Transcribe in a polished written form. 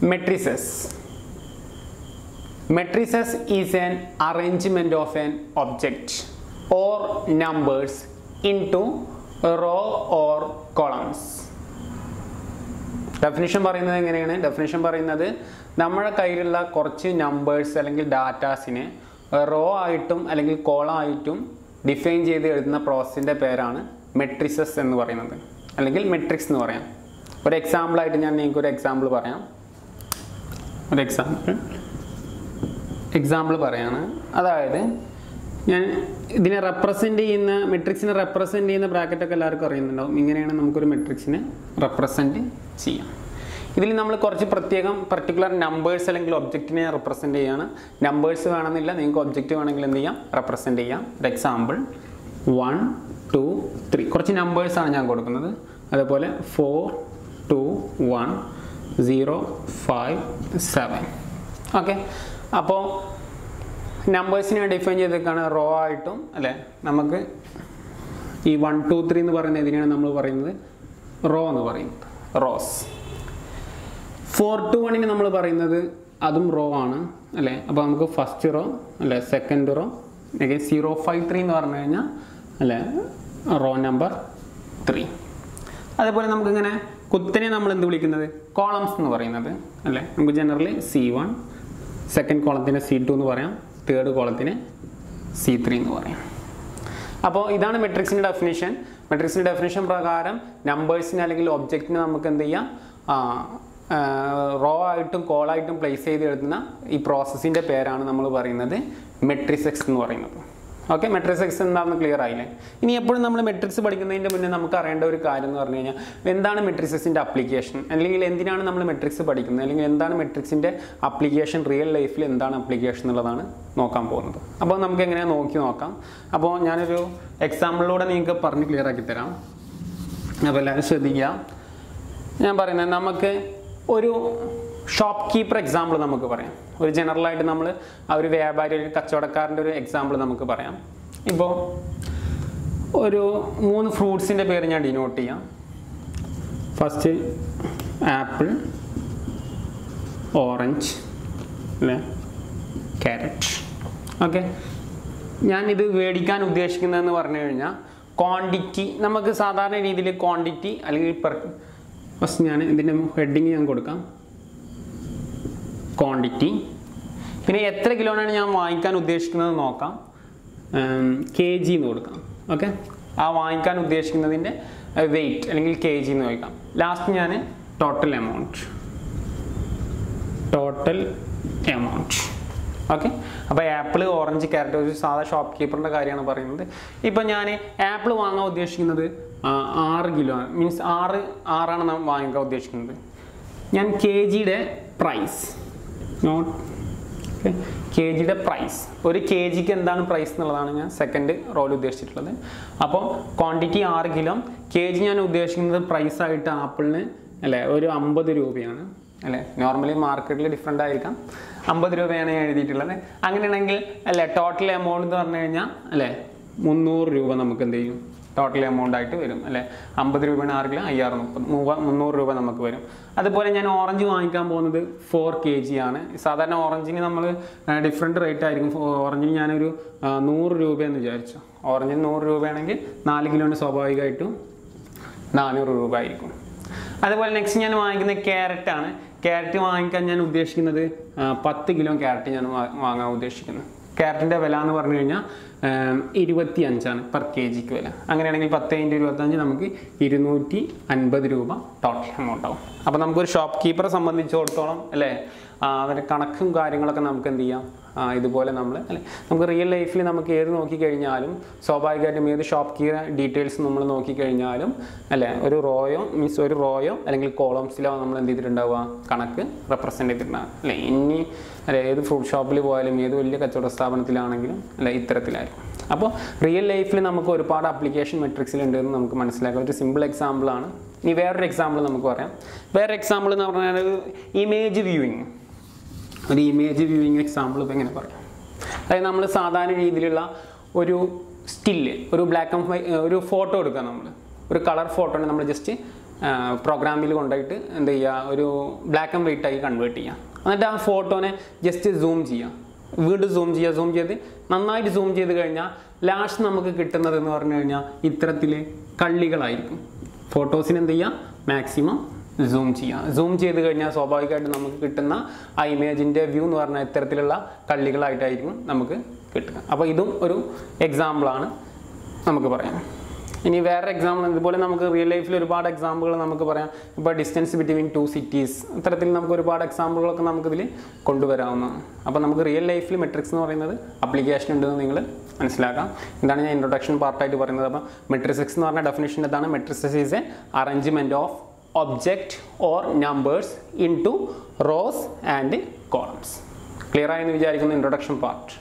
Matrices. Matrices is an arrangement of an object or numbers into row or columns. Definition പറയുന്നത് എങ്ങനെയാണ്? Definition പറയുന്നത് നമ്മുടെ കയ്യിലുള്ള കുറച്ച് നമ്പേഴ്സ് അല്ലെങ്കിൽ ഡാറ്റാസിനെ റോ ആയിട്ടും അല്ലെങ്കിൽ കോളം ആയിട്ടും ഡിഫൈൻ ചെയ്ത് എഴുതുന്ന പ്രോസസ്സിന്റെ പേരാണ് മെട്രിസസ് എന്ന് പറയുന്നത് അല്ലെങ്കിൽ മെട്രിക്സ് എന്ന് പറയാം. ഒരു എക്സാമ്പിൾ ആയിട്ട് ഞാൻ നിങ്ങൾക്ക് ഒരു എക്സാമ്പിൾ പറയാം. ഒരു എക്സാമ്പിൾ പറയാണ്. അതായത് ഞാൻ ഇതിനെ റെപ്രസെന്റ് ചെയ്യുന്ന മെട്രിക്സിനെ റെപ്രസെന്റ് ചെയ്യുന്ന ബ്രാക്കറ്റ് ഒക്കെ എല്ലാവർക്കും അറിയുന്നുണ്ടാവും. ഇങ്ങനെയാണ് നമുക്കൊരു മെട്രിക്സിനെ റെപ്രസെന്റ് ചെയ്യാം. ഇതിൽ നമ്മൾ കുറച്ച് പ്രത്യേകം പർട്ടിക്കുലർ നമ്പേഴ്സ് അല്ലെങ്കിൽ ഒബ്ജക്റ്റിനെ റെപ്രസെന്റ് ചെയ്യാണ്. നമ്പേഴ്സ് വേണമെന്നില്ല, നിങ്ങൾക്ക് ഒബ്ജക്റ്റ് വേണമെങ്കിൽ എന്ത് ചെയ്യാം, റെപ്രസെന്റ് ചെയ്യാം. ഫോർ എക്സാമ്പിൾ 1 2 3 കുറച്ച് നമ്പേഴ്സാണ് ഞാൻ കൊടുക്കുന്നത്. അതേപോലെ 4 2 1 0 5 7. ഓക്കെ, അപ്പോൾ നമ്പേഴ്സിനെ ഡിഫൈൻ ചെയ്തേക്കാണ് റോ ആയിട്ടും അല്ലേ. നമുക്ക് ഈ 1 2 3 എന്ന് പറയുന്ന ഇതിനെയാണ് നമ്മൾ പറയുന്നത് റോ എന്ന് പറയുന്നത്, റോസ്. 4 to 1 നമ്മൾ പറയുന്നത് അതും റോ ആണ് അല്ലേ. അപ്പോൾ നമുക്ക് ഫസ്റ്റ് റോ അല്ലേ, സെക്കൻഡ് റോ. അല്ലെങ്കിൽ 0 5 3 എന്ന് പറഞ്ഞു കഴിഞ്ഞാൽ അല്ലേ റോ നമ്പർ 3. അതേപോലെ നമുക്കിങ്ങനെ കുത്തിനെ നമ്മൾ എന്ത് വിളിക്കുന്നത്, കോളംസ് എന്ന് പറയുന്നത് അല്ലേ. നമുക്ക് ജനറലി C1, സെക്കൻഡ് കോളത്തിന് C2 എന്ന് പറയാം, തേർഡ് കോളത്തിന് C3 എന്ന് പറയാം. അപ്പോൾ ഇതാണ് മെട്രിക്സിൻ്റെ ഡെഫിനിഷൻ. മെട്രിക്സിൻ്റെ ഡെഫിനിഷൻ പ്രകാരം നമ്പേഴ്സിന് അല്ലെങ്കിൽ ഒബ്ജക്റ്റിന് നമുക്ക് എന്ത് ചെയ്യാം, റോ ആയിട്ടും കോളായിട്ടും പ്ലേസ് ചെയ്ത് എഴുതുന്ന ഈ പ്രോസസ്സിൻ്റെ പേരാണ് നമ്മൾ പറയുന്നത് മെട്രിസെക്സ് എന്ന് പറയുന്നത്. ഓക്കെ, മെട്രിസെക്സ് എന്താണെന്ന് ക്ലിയർ ആയില്ലേ. ഇനി എപ്പോഴും നമ്മൾ മെട്രിക്സ് പഠിക്കുന്നതിൻ്റെ മുന്നേ നമുക്ക് അറിയേണ്ട ഒരു കാര്യം എന്ന് പറഞ്ഞു കഴിഞ്ഞാൽ എന്താണ് മെട്രിസെക്സിൻ്റെ അപ്ലിക്കേഷൻ, അല്ലെങ്കിൽ എന്തിനാണ് നമ്മൾ മെട്രിക്സ് പഠിക്കുന്നത്, അല്ലെങ്കിൽ എന്താണ് മെട്രിക്സിൻ്റെ അപ്ലിക്കേഷൻ, റിയൽ ലൈഫിൽ എന്താണ് അപ്ലിക്കേഷൻ എന്നുള്ളതാണ് നോക്കാൻ പോകുന്നത്. അപ്പോൾ നമുക്ക് എങ്ങനെയാണ് നോക്കാം. അപ്പോൾ ഞാനൊരു എക്സാമ്പിളിലൂടെ നിങ്ങൾക്ക് പറഞ്ഞ് ക്ലിയർ ആക്കി തരാം. അപ്പോൾ എല്ലാവരും ശ്രദ്ധിക്കുക. ഞാൻ പറയുന്നത് നമുക്ക് ഒരു ഷോപ്പ് കീപ്പർ എക്സാമ്പിൾ നമുക്ക് പറയാം. ഒരു ജനറലായിട്ട് നമ്മൾ ആ ഒരു വ്യാപാരി ഒരു കച്ചവടക്കാരൻ്റെ ഒരു എക്സാമ്പിൾ നമുക്ക് പറയാം. ഇപ്പോൾ ഒരു 3 ഫ്രൂട്ട്സിൻ്റെ പേര് ഞാൻ ഡിനോട്ട് ചെയ്യാം. ഫസ്റ്റ് ആപ്പിൾ, ഓറഞ്ച് അല്ലേ, ക്യാരറ്റ്. ഓക്കെ, ഞാനിത് മേടിക്കാൻ ഉദ്ദേശിക്കുന്നതെന്ന് പറഞ്ഞു കഴിഞ്ഞാൽ ക്വാണ്ടിറ്റി, നമുക്ക് സാധാരണ രീതിയിൽ ക്വാണ്ടിറ്റി അല്ലെങ്കിൽ ഫസ്റ്റ് ഞാൻ ഇതിൻ്റെ ഹെഡിങ് ഞാൻ കൊടുക്കാം ക്വാണ്ടിറ്റി. പിന്നെ എത്ര കിലോനാണ് ഞാൻ വാങ്ങിക്കാൻ ഉദ്ദേശിക്കുന്നത് നോക്കാം, kg എന്ന് കൊടുക്കാം. ഓക്കെ, ആ വാങ്ങിക്കാൻ ഉദ്ദേശിക്കുന്നതിൻ്റെ വെയിറ്റ് അല്ലെങ്കിൽ kg എന്ന് ചോദിക്കാം. ലാസ്റ്റ് ഞാൻ ടോട്ടൽ എമൗണ്ട്. ഓക്കെ, അപ്പോൾ ആപ്പിൾ, ഓറഞ്ച്, ക്യാരറ്റ് ഒരു സാധാ ഷോപ്പ് കീപ്പറിൻ്റെ കാര്യമാണ് പറയുന്നത്. ഇപ്പം ഞാൻ ആപ്പിൾ വാങ്ങാൻ ഉദ്ദേശിക്കുന്നത് 6 കിലോ ആണ്, മീൻസ് ആറാണ് നാം വാങ്ങിക്കാൻ ഉദ്ദേശിക്കുന്നത്. ഞാൻ kgയുടെ പ്രൈസ്, ഒരു kgക്ക് എന്താണ് പ്രൈസ് എന്നുള്ളതാണ് ഞാൻ സെക്കൻഡ് റോൾ ഉദ്ദേശിച്ചിട്ടുള്ളത്. അപ്പോൾ ക്വാണ്ടിറ്റി 6 കിലോ, kg ഞാൻ ഉദ്ദേശിക്കുന്നത് പ്രൈസായിട്ട് ആപ്പിളിന് അല്ലേ ഒരു 50 രൂപയാണ് അല്ലേ. നോർമലി മാർക്കറ്റിൽ ഡിഫറെൻ്റ് ആയിരിക്കാം, 50 രൂപയാണ് ഞാൻ എഴുതിയിട്ടുള്ളത്. അങ്ങനെയാണെങ്കിൽ അല്ലേ ടോട്ടൽ എമൗണ്ട് എന്ന് പറഞ്ഞു കഴിഞ്ഞാൽ അല്ലേ 300 രൂപ നമുക്ക് എന്ത് ചെയ്യും, ടോട്ടൽ എമൗണ്ട് ആയിട്ട് വരും അല്ലേ. 50 രൂപയാണ് 6 കിലോ, 300 രൂപ നമുക്ക് വരും. അതുപോലെ ഞാൻ ഓറഞ്ച് വാങ്ങിക്കാൻ പോകുന്നത് 4 kg ആണ്. സാധാരണ ഓറഞ്ചിന് നമ്മൾ ഡിഫറെൻറ്റ് റേറ്റ് ആയിരിക്കും. ഓറഞ്ചിന് ഞാനൊരു 100 രൂപയെന്ന് വിചാരിച്ചു. ഓറഞ്ചിന് 100 രൂപയാണെങ്കിൽ 4 കിലോന് സ്വാഭാവികമായിട്ടും 400 രൂപ ആയിരിക്കും. അതുപോലെ നെക്സ്റ്റ് ഞാൻ വാങ്ങിക്കുന്നത് ക്യാരറ്റ് ആണ്. ക്യാരറ്റ് വാങ്ങിക്കാൻ ഞാൻ ഉദ്ദേശിക്കുന്നത് 10 കിലോ ക്യാരറ്റ് ഞാൻ വാങ്ങാൻ ഉദ്ദേശിക്കുന്നത്. ക്യാരറ്റിൻ്റെ വില എന്ന് പറഞ്ഞു കഴിഞ്ഞാൽ 25 ആണ് പെർ kgക്ക് വില. അങ്ങനെയാണെങ്കിൽ 10 × 25 നമുക്ക് 250 രൂപ ടോട്ടൽ എമൗണ്ട് ആവും. അപ്പോൾ നമുക്കൊരു ഷോപ്പ് കീപ്പറെ സംബന്ധിച്ചിടത്തോളം അല്ലേ അവരുടെ കണക്കും കാര്യങ്ങളൊക്കെ നമുക്ക് എന്ത് ചെയ്യാം, ഇതുപോലെ നമ്മൾ അല്ലേ നമുക്ക് റിയൽ ലൈഫിൽ നമുക്ക് ഏത് നോക്കിക്കഴിഞ്ഞാലും സ്വാഭാവികമായിട്ടും ഏത് ഷോപ്പ് കീപ്പർ ഡീറ്റെയിൽസ് നമ്മൾ നോക്കിക്കഴിഞ്ഞാലും അല്ലേ ഒരു റോയോ മീൻസ് ഒരു റോയോ അല്ലെങ്കിൽ കോളംസിലോ നമ്മൾ എന്ത് ചെയ്തിട്ടുണ്ടാവുക, കണക്ക് റെപ്രസെൻ്റ് ചെയ്തിട്ടുണ്ടാവുക അല്ലേ. ഇനി അല്ലെ ഏത് ഫ്രൂട്ട് ഷോപ്പിൽ പോയാലും ഏത് വലിയ കച്ചവട സ്ഥാപനത്തിലാണെങ്കിലും അല്ലെ ഇത്തരത്തിലായിരിക്കും. അപ്പോൾ റിയൽ ലൈഫിൽ നമുക്ക് ഒരുപാട് അപ്ലിക്കേഷൻ മെട്രിക്സിൽ ഉണ്ടെന്ന് നമുക്ക് മനസ്സിലാക്കാം. ഒരു സിമ്പിൾ എക്സാമ്പിളാണ്. ഇനി വേറൊരു എക്സാമ്പിൾ നമുക്ക് പറയാം. വേറൊരു എക്സാമ്പിൾ എന്ന് പറഞ്ഞാൽ ഒരു ഇമേജ് വ്യൂയിങ് എക്സാമ്പിൾ. ഇപ്പോൾ എങ്ങനെ പറയാം, അതായത് നമ്മൾ സാധാരണ രീതിയിലുള്ള ഒരു സ്റ്റില്ല്, ഒരു ബ്ലാക്ക് ആൻഡ് വൈറ്റ് ഒരു ഫോട്ടോ എടുക്കുക, നമ്മൾ ഒരു കളർ ഫോട്ടോനെ നമ്മൾ just program black and white convert the photo just zoom zoom last photos maximum zoom zoom image view example. In a example, real life example, but distance between two cities. We have examples of real life metrics application. This is the introduction part. Matrices definition is an arrangement of object or numbers into rows and columns. Clear in the introduction part.